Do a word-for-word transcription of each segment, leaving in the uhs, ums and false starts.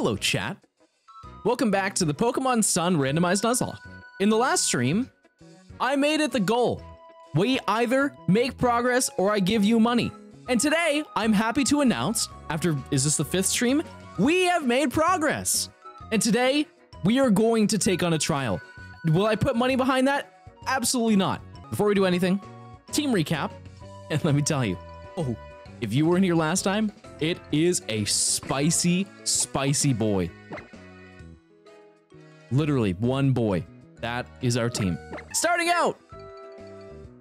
Hello, chat. Welcome back to the Pokemon Sun Randomized Nuzlocke. In the last stream, I made it the goal. We either make progress or I give you money. And today, I'm happy to announce, after, is this the fifth stream? We have made progress. And today, we are going to take on a trial. Will I put money behind that? Absolutely not. Before we do anything, team recap. And let me tell you, oh, if you were in here last time, it is a spicy, spicy boy. Literally one boy. That is our team. Starting out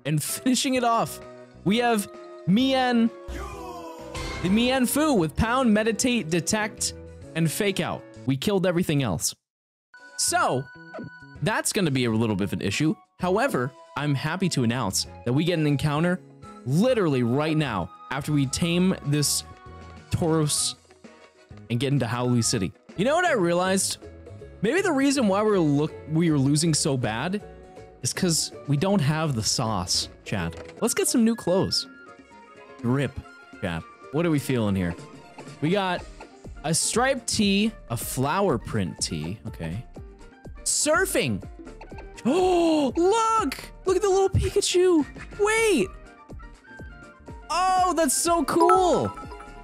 and finishing it off, we have Mien, the Mienfoo with Pound, Meditate, Detect, and Fake Out. We killed everything else. So that's going to be a little bit of an issue. However, I'm happy to announce that we get an encounter literally right now after we tame this Tauros and get into Hau'oli City. You know what I realized? Maybe the reason why we were, look, we were losing so bad is because we don't have the sauce, chat. Let's get some new clothes. Rip, chat. What are we feeling here? We got a striped tee, a flower print tee. Okay. Surfing. Oh, look! Look at the little Pikachu. Wait. Oh, that's so cool.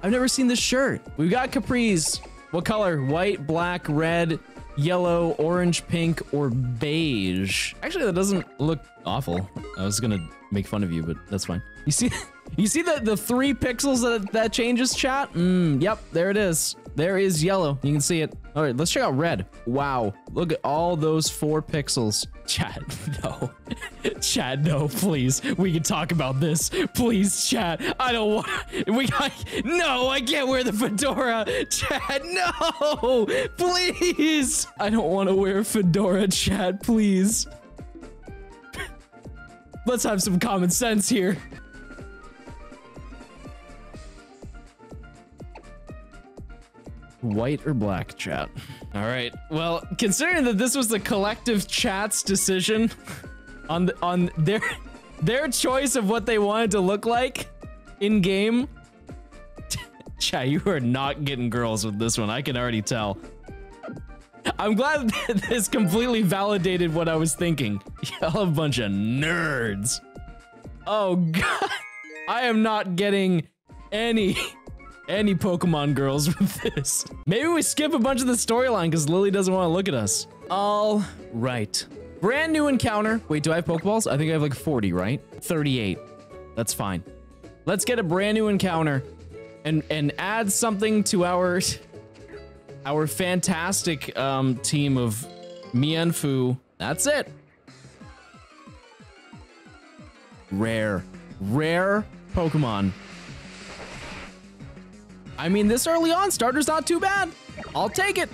I've never seen this shirt. We've got capris. What color? White, black, red, yellow, orange, pink, or beige. Actually, that doesn't look awful. I was gonna make fun of you, but that's fine. You see, you see the, the three pixels that, that changes, chat? Mm, yep, there it is. There is yellow. You can see it. All right, let's check out red. Wow, look at all those four pixels. Chat, no. Chat, no, please. We can talk about this. Please, chat. I don't want... We got... No, I can't wear the fedora. Chat, no! Please! I don't want to wear a fedora, chat, please. Let's have some common sense here. White or black, chat? All right, well, considering that this was the collective chat's decision on the, on their their choice of what they wanted to look like in game, chat, you are not getting girls with this one. I can already tell. I'm glad that this completely validated what I was thinking. Y'all a bunch of nerds. Oh god, I am not getting any Any Pokemon girls with this. Maybe we skip a bunch of the storyline because Lily doesn't want to look at us. All right. Brand new encounter. Wait, do I have Pokeballs? I think I have like forty, right? thirty-eight. That's fine. Let's get a brand new encounter and and add something to our our fantastic um, team of Mienfoo. That's it. Rare. Rare Pokemon. I mean, this early on, starter's not too bad. I'll take it.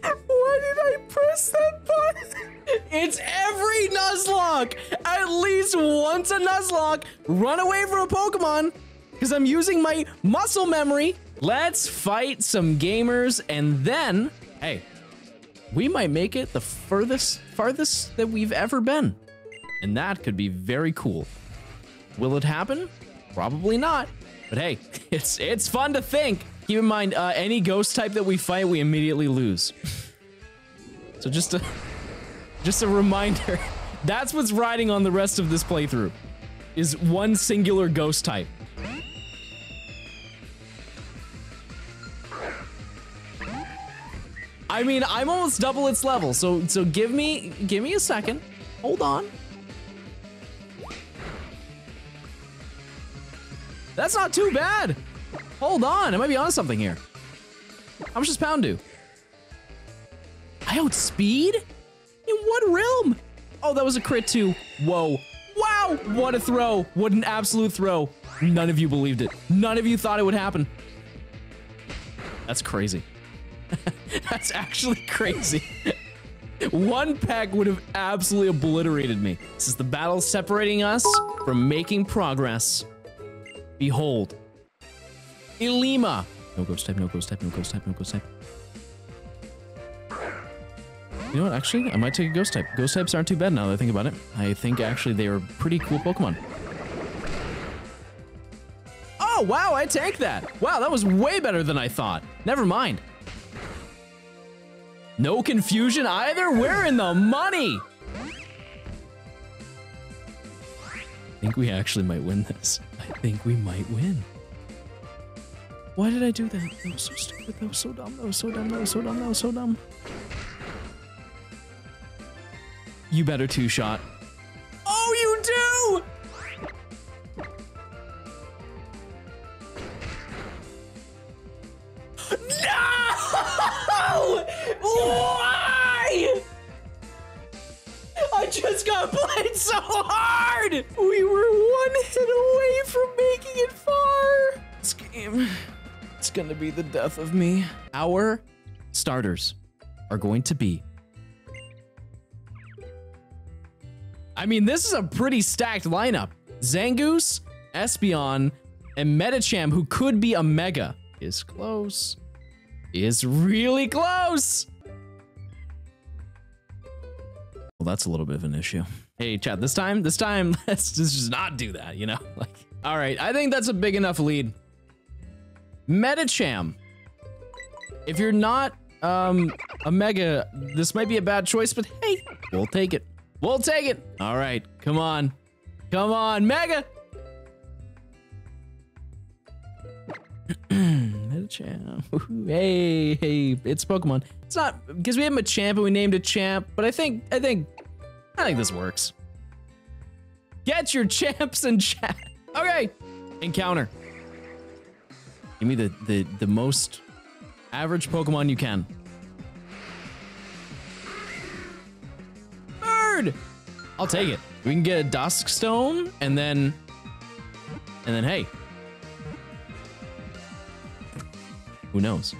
Why did I press that button? It's every Nuzlocke. At least once a Nuzlocke, run away from a Pokemon because I'm using my muscle memory. Let's fight some gamers and then, hey, we might make it the furthest, farthest that we've ever been. And that could be very cool. Will it happen? Probably not. But hey, it's it's fun to think. Keep in mind, uh, any ghost type that we fight, we immediately lose. So just a just a reminder, that's what's riding on the rest of this playthrough, is one singular ghost type. I mean, I'm almost double its level, so so give me give me a second. Hold on. That's not too bad. Hold on, I might be onto something here. How much does Pound do? I outspeed? In what realm? Oh, that was a crit too. Whoa. Wow, what a throw. What an absolute throw. None of you believed it. None of you thought it would happen. That's crazy. That's actually crazy. One peck would have absolutely obliterated me. This is the battle separating us from making progress. Behold, Ilima. No ghost type, no ghost type, no ghost type, no ghost type. You know what, actually, I might take a ghost type. Ghost types aren't too bad now that I think about it. I think actually they are pretty cool Pokemon. Oh, wow, I take that. Wow, that was way better than I thought. Never mind. No confusion either. We're in the money. I think we actually might win this. I think we might win. Why did I do that? That was so stupid. That was so dumb. That was so dumb. That was so dumb. That was so dumb. You better two-shot. Oh, you do! No! Why? I just got played so hard! We were one hit away from making it far! This game, it's gonna be the death of me. Our starters are going to be... I mean, this is a pretty stacked lineup. Zangoose, Espion, and Medicham, who could be a Mega. Is close. Is really close! Well, that's a little bit of an issue. Hey, chat, this time, this time, let's just not do that, you know? Like, all right, I think that's a big enough lead. Medicham. If you're not um, a Mega, this might be a bad choice, but hey, we'll take it. We'll take it. All right, come on. Come on, Mega. Medicham. Hey, hey, it's Pokemon. It's not because we have a champ and we named a champ, but I think, I think, I think this works. Get your champs in chat. Okay, encounter. Give me the, the, the most average Pokemon you can. I'll take it. We can get a Dusk Stone and then and then hey. Who knows?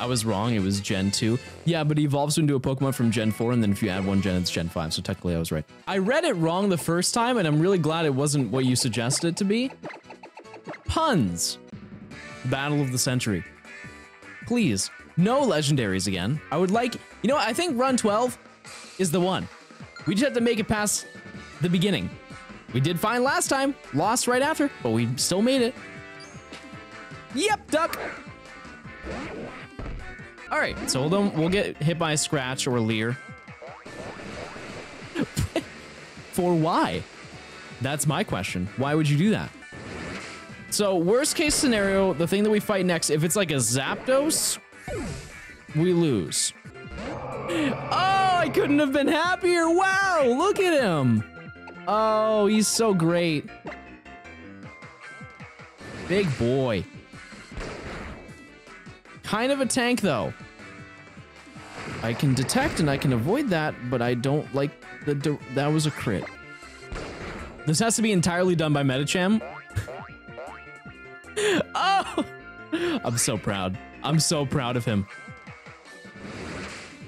I was wrong, it was Gen two. Yeah, but it evolves into a Pokemon from Gen four, and then if you add one Gen, it's Gen five, so technically I was right. I read it wrong the first time, and I'm really glad it wasn't what you suggested it to be. Puns. Battle of the Century. Please, no legendaries again. I would like, you know what, I think run twelve is the one. We just have to make it past the beginning. We did fine last time, lost right after, but we still made it. Yep, duck. All right, so hold on, we'll get hit by a scratch or a leer. For why? That's my question. Why would you do that? So worst case scenario, the thing that we fight next, if it's like a Zapdos, we lose. Oh, I couldn't have been happier. Wow, look at him. Oh, he's so great. Big boy. Kind of a tank, though. I can detect and I can avoid that, but I don't like the... That was a crit. This has to be entirely done by Medicham. Oh! I'm so proud. I'm so proud of him.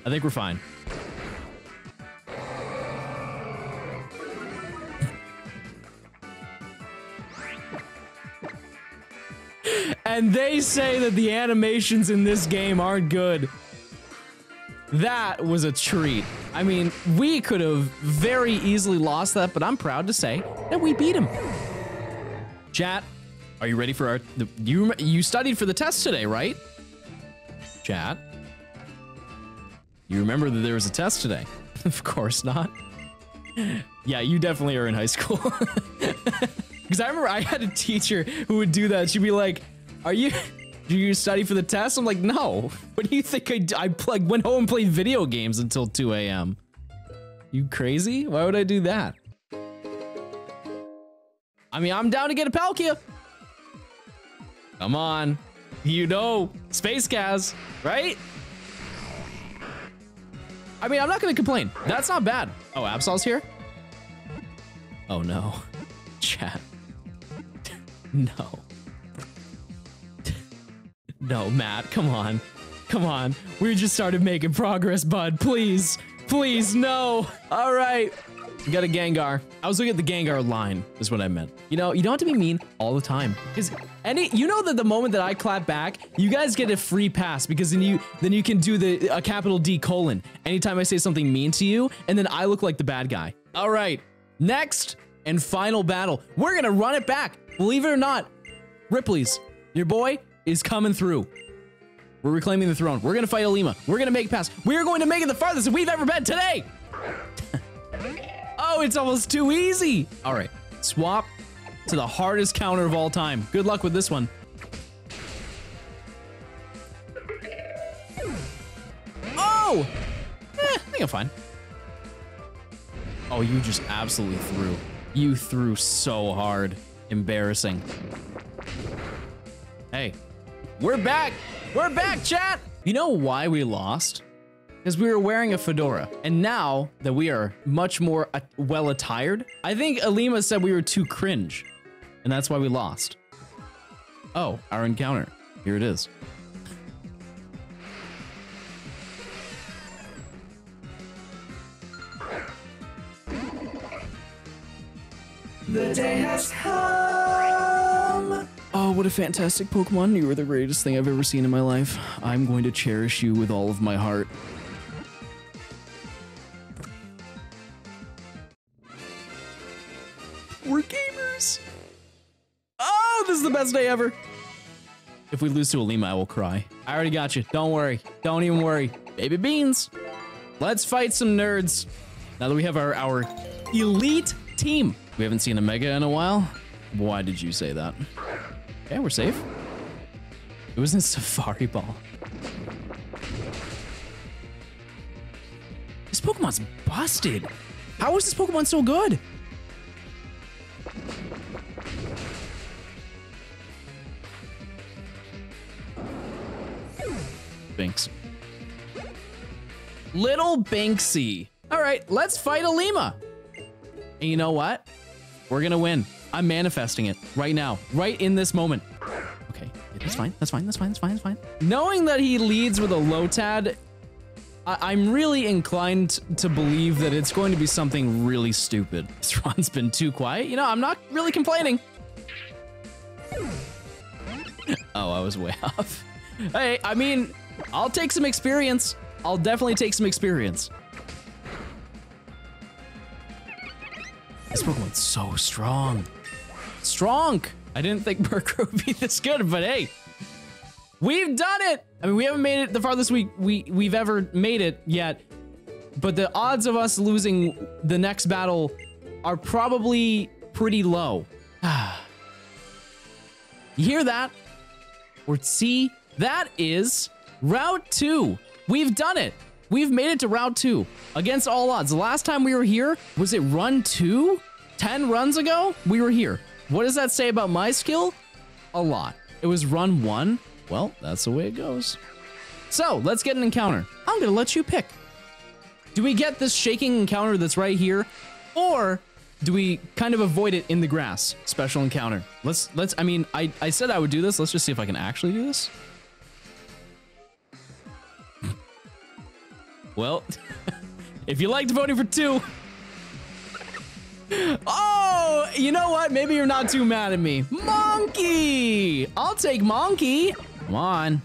I think we're fine. And they say that the animations in this game aren't good. That was a treat. I mean, we could have very easily lost that, but I'm proud to say that we beat him. Chat, are you ready for our... You, you studied for the test today, right? Chat. You remember that there was a test today? Of course not. Yeah, you definitely are in high school. Because I remember I had a teacher who would do that. She'd be like, are you, do you study for the test? I'm like, no. What do you think I, I like, went home and played video games until two A M? You crazy? Why would I do that? I mean, I'm down to get a Palkia. Come on. You know, Space Kaz, right? I mean, I'm not gonna complain. That's not bad. Oh, Absol's here? Oh no. Chat. No. No, Matt, come on. Come on. We just started making progress, bud. Please. Please, no. All right. We got a Gengar. I was looking at the Gengar line, is what I meant. You know, you don't have to be mean all the time. Because any, you know that the moment that I clap back, you guys get a free pass because then you then you can do the a capital D colon anytime I say something mean to you, and then I look like the bad guy. All right, next and final battle. We're gonna run it back. Believe it or not, Ripley's, your boy is coming through. We're reclaiming the throne. We're going to fight Ilima. We're going to make it past. We're going to make it the farthest we've ever been today. Oh, it's almost too easy. All right. Swap to the hardest counter of all time. Good luck with this one. Oh, eh, I think I'm fine. Oh, you just absolutely threw. You threw so hard. Embarrassing. Hey, we're back. We're back, chat. You know why we lost? Because we were wearing a fedora. And now that we are much more uh, well attired, I think Ilima said we were too cringe. And that's why we lost. Oh, our encounter. Here it is. The day has come. Oh, what a fantastic Pokemon. You were the greatest thing I've ever seen in my life. I'm going to cherish you with all of my heart. We're gamers. Oh, this is the best day ever. If we lose to Ilima, I will cry. I already got you. Don't worry. Don't even worry. Baby beans. Let's fight some nerds. Now that we have our, our elite team. We haven't seen a Mega in a while. Why did you say that? Okay, we're safe. It was in Safari Ball. This Pokemon's busted. How is this Pokemon so good? Binks. Little Binksy. All right, let's fight Ilima. And you know what? We're gonna win. I'm manifesting it right now, right in this moment. Okay, that's fine, that's fine, that's fine, that's fine, that's fine. Knowing that he leads with a Lotad, I I'm really inclined to believe that it's going to be something really stupid. This run's been too quiet. You know, I'm not really complaining. Oh, I was way off. Hey, I mean, I'll take some experience. I'll definitely take some experience. This Pokemon's so strong. Strong! I didn't think Murkrow would be this good, but hey, we've done it! I mean, we haven't made it the farthest we, we, we've ever made it yet, but the odds of us losing the next battle are probably pretty low. You hear that? Or see? That is Route two. We've done it. We've made it to Route two, against all odds. The last time we were here, was it Run two? ten runs ago, we were here. What does that say about my skill? A lot. It was Run one. Well, that's the way it goes. So, let's get an encounter. I'm gonna let you pick. Do we get this shaking encounter that's right here, or do we kind of avoid it in the grass? Special encounter. Let's, let's, I mean, I, I said I would do this. Let's just see if I can actually do this. Well, if you liked voting for two, oh, you know what? Maybe you're not too mad at me. Monkey! I'll take Monkey. Come on.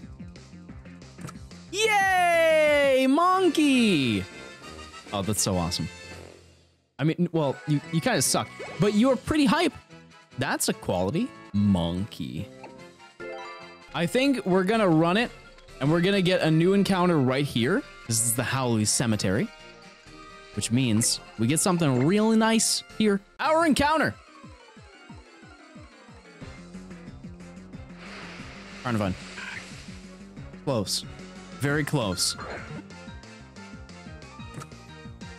Yay, Monkey! Oh, that's so awesome. I mean, well, you, you kind of suck, but you're pretty hype. That's a quality. Monkey. I think we're gonna run it, and we're gonna get a new encounter right here. This is the Hau'oli Cemetery, which means we get something really nice here. Our encounter! Carnivine. Close. Very close.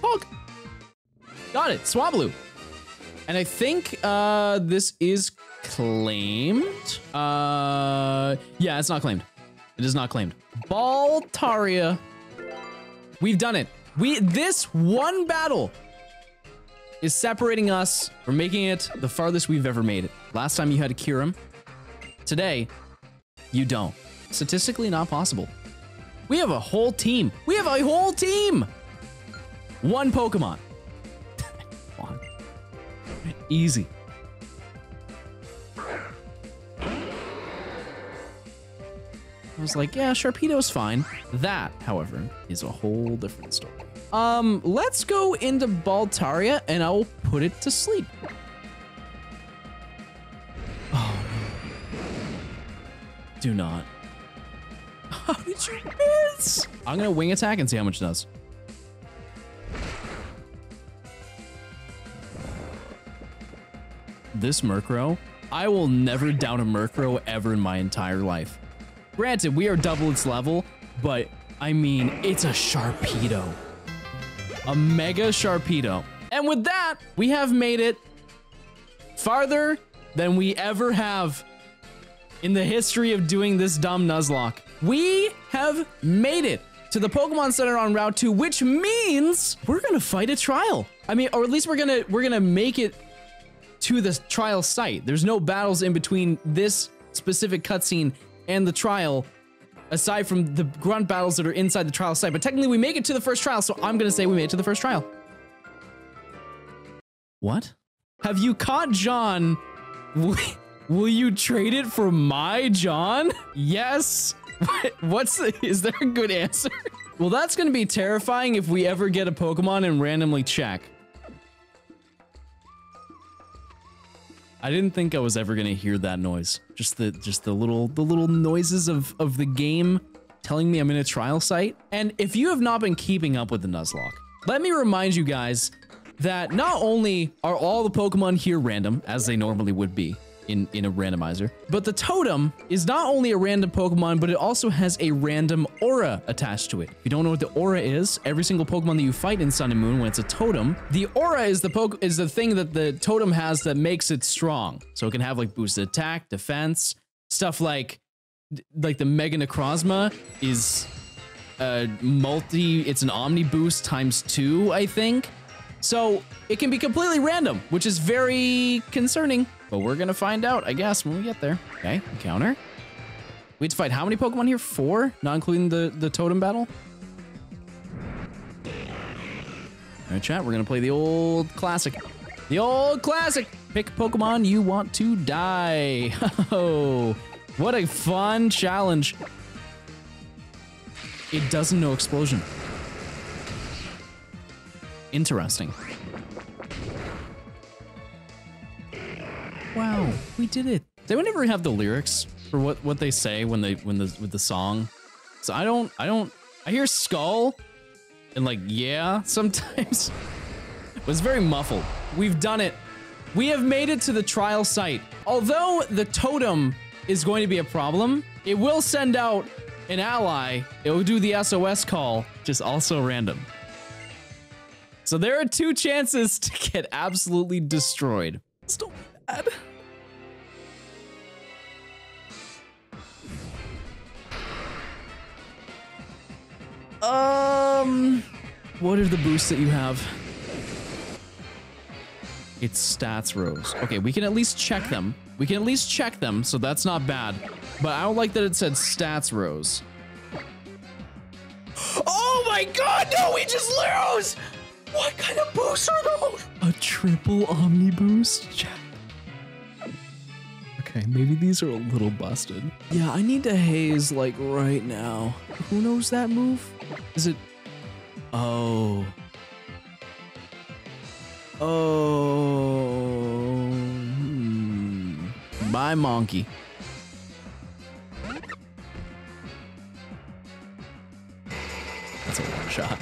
Pog! Got it, Swablu. And I think uh, this is claimed. Uh, yeah, it's not claimed. It is not claimed. Baltaria. We've done it. We this one battle is separating us from making it the farthest we've ever made it. Last time you had a Kyurem. Today, you don't. Statistically not possible. We have a whole team. We have a whole team. One Pokemon. Come on. Easy. I was like, yeah, Sharpedo's fine. That, however, is a whole different story. Um, let's go into Baltaria and I'll put it to sleep. do not. How did you miss? I'm gonna wing attack and see how much it does. This Murkrow, I will never down a Murkrow ever in my entire life. Granted, we are double its level, but I mean, it's a Sharpedo. A mega Sharpedo. And with that, we have made it farther than we ever have in the history of doing this dumb Nuzlocke. We have made it to the Pokemon Center on Route two, which means we're gonna fight a trial. I mean, or at least we're gonna we're gonna make it to the trial site. There's no battles in between this specific cutscene and the trial, aside from the grunt battles that are inside the trial site. But technically we make it to the first trial, so I'm gonna say we made it to the first trial. What? Have you caught John? Will you trade it for my John? Yes. What's the, is there a good answer? Well, that's gonna be terrifying if we ever get a Pokemon and randomly check. I didn't think I was ever gonna hear that noise. Just the just the little the little noises of, of the game telling me I'm in a trial site. And if you have not been keeping up with the Nuzlocke, let me remind you guys that not only are all the Pokemon here random, as they normally would be in, in a randomizer, but the totem is not only a random Pokemon, but it also has a random aura attached to it. If you don't know what the aura is, every single Pokemon that you fight in Sun and Moon, when it's a totem, the aura is the poke is the thing that the totem has that makes it strong. So it can have like boosted attack, defense, stuff like like the Mega Necrozma is a multi, it's an omni boost times two, I think. So it can be completely random, which is very concerning. But we're gonna find out, I guess, when we get there. Okay, encounter. We had to fight how many Pokemon here? Four? Not including the, the totem battle? Alright, chat, we're gonna play the old classic. The old classic! Pick Pokemon you want to die. Oh, what a fun challenge. It doesn't know explosion. Interesting. Wow, we did it. They would never have the lyrics for what, what they say when they when the with the song. So I don't I don't I hear skull and like yeah sometimes. It was very muffled. We've done it. We have made it to the trial site. Although the totem is going to be a problem, it will send out an ally. It will do the S O S call, just also random. So there are two chances to get absolutely destroyed. Still bad. Um, what are the boosts that you have? It's stats rose. Okay, we can at least check them. We can at least check them, so that's not bad. But I don't like that it said stats rose. Oh my god, no, we just lose! What kind of boosts are those? A triple omni boost? Okay, maybe these are a little busted. Yeah, I need to haze like right now. Who knows that move? Is it? Oh. Oh. Hmm. Bye, monkey. That's a long shot.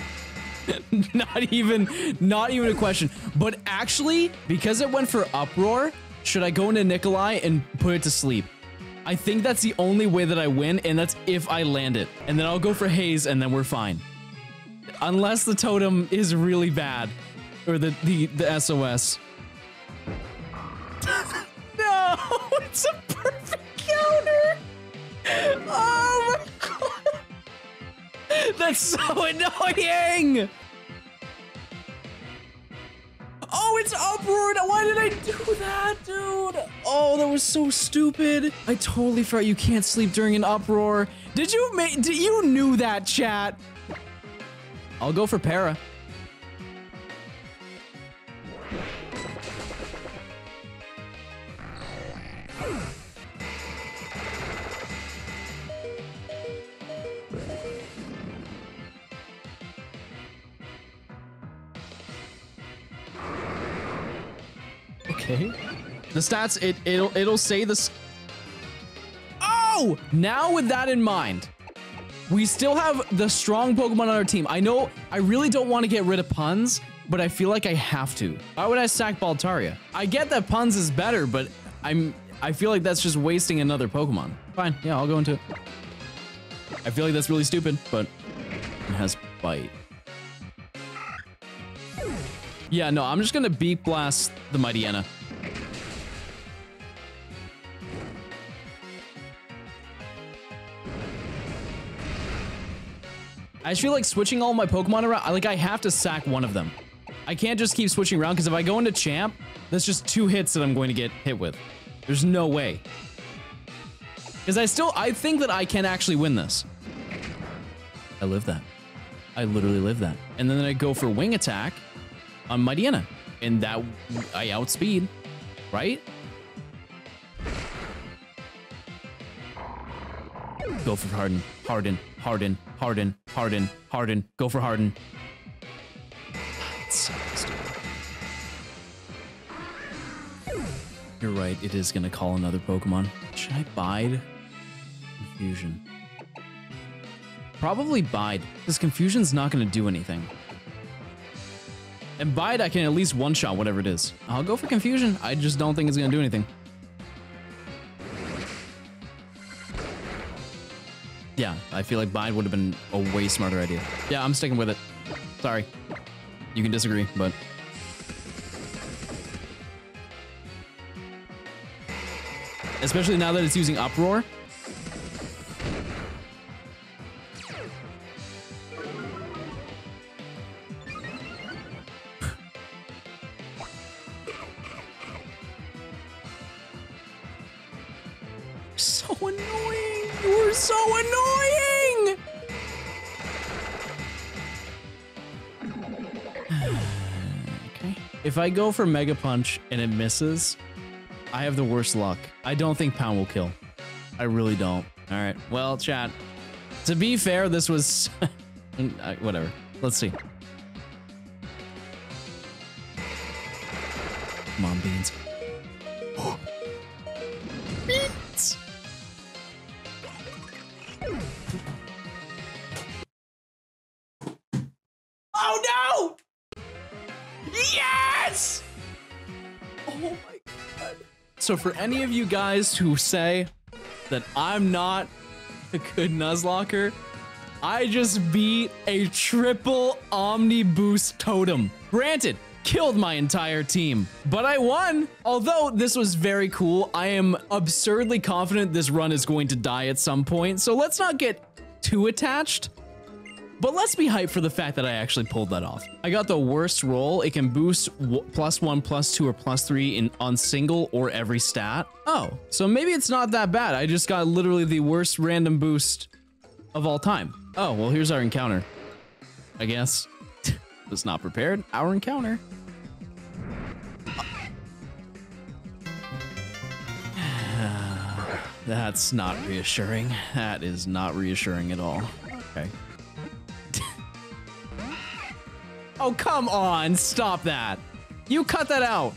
Not even, not even a question. But actually, because it went for uproar, should I go into Nikolai and put it to sleep? I think that's the only way that I win, and that's if I land it. And then I'll go for haze, and then we're fine. Unless the totem is really bad, or the the the S O S. No, it's a perfect counter. Oh my god. That's so annoying! Oh, it's uproared! Why did I do that, dude? Oh, that was so stupid. I totally forgot you can't sleep during an uproar. Did you make- did you knew that, chat? I'll go for para. The stats, it, it'll, it'll say the... Oh! go! Now, with that in mind, we still have the strong Pokemon on our team. I know I really don't want to get rid of Puns, but I feel like I have to. Why would I stack Baltaria? I get that Puns is better, but I'm I feel like that's just wasting another Pokemon. Fine, yeah, I'll go into it. I feel like that's really stupid, but it has Bite. Yeah, no, I'm just gonna Beak Blast the Mightyena. I just feel like switching all my Pokemon around, like I have to sack one of them. I can't just keep switching around, because if I go into Champ, that's just two hits that I'm going to get hit with. There's no way. Because I still, I think that I can actually win this. I live that. I literally live that. And then I go for Wing Attack on Mightyena. And that, I outspeed, right? Go for Harden, Harden, Harden, Harden, Harden, Harden. Go for Harden. So you're right, it is gonna call another Pokemon. Should I bide? Confusion. Probably bide, because Confusion's not gonna do anything. And bide, I can at least one-shot whatever it is. I'll go for Confusion. I just don't think it's gonna do anything. Yeah, I feel like Bind would have been a way smarter idea. Yeah, I'm sticking with it. Sorry. You can disagree, but... especially now that it's using Uproar. So annoying! You're so annoying! Okay. If I go for Mega Punch and it misses, I have the worst luck. I don't think Pound will kill. I really don't. All right. Well, chat. To be fair, this was... whatever. Let's see. Come on, Beans. Beans! Oh no! Yes! Oh my god. So for any of you guys who say that I'm not a good Nuzlocker, I just beat a triple Omni Boost Totem. Granted, killed my entire team, but I won. Although this was very cool, I am absurdly confident this run is going to die at some point, so let's not get too attached. But let's be hyped for the fact that I actually pulled that off. I got the worst roll. It can boost plus one, plus two, or plus three in on single or every stat. Oh, so maybe it's not that bad. I just got literally the worst random boost of all time. Oh, well, here's our encounter, I guess. Was not prepared. Our encounter. That's not reassuring. That is not reassuring at all. Okay. Oh, come on. Stop that. You cut that out.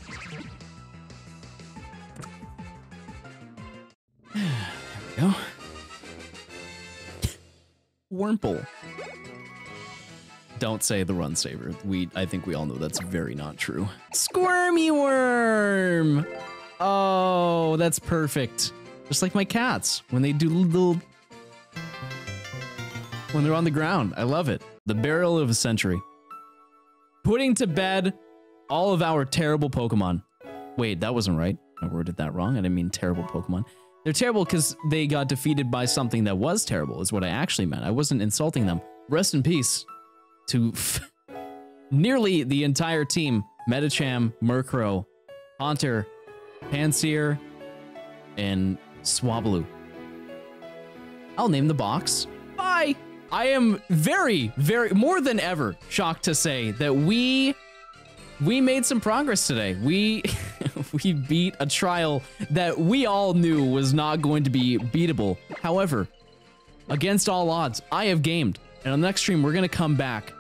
There we go. Wurmple. Don't say the run saver. We, I think we all know that's very not true. Squirmy worm. Oh, that's perfect. Just like my cats when they do little... when they're on the ground. I love it. The barrel of a century. Putting to bed all of our terrible Pokemon. Wait, that wasn't right. I worded that wrong. I didn't mean terrible Pokemon. They're terrible because they got defeated by something that was terrible, is what I actually meant. I wasn't insulting them. Rest in peace to nearly the entire team. Medicham, Murkrow, Haunter, Pansir, and Swablu. I'll name the box. Bye! I am very, very, more than ever shocked to say that we, we made some progress today. We, we beat a trial that we all knew was not going to be beatable. However, against all odds, I have gamed. And on the next stream, we're going to come back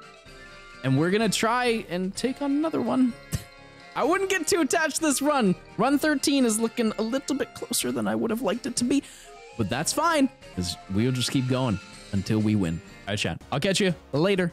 and we're going to try and take on another one. I wouldn't get too attached to this run. Run thirteen is looking a little bit closer than I would have liked it to be. But that's fine, because we'll just keep going until we win. All right, chat. I'll catch you later.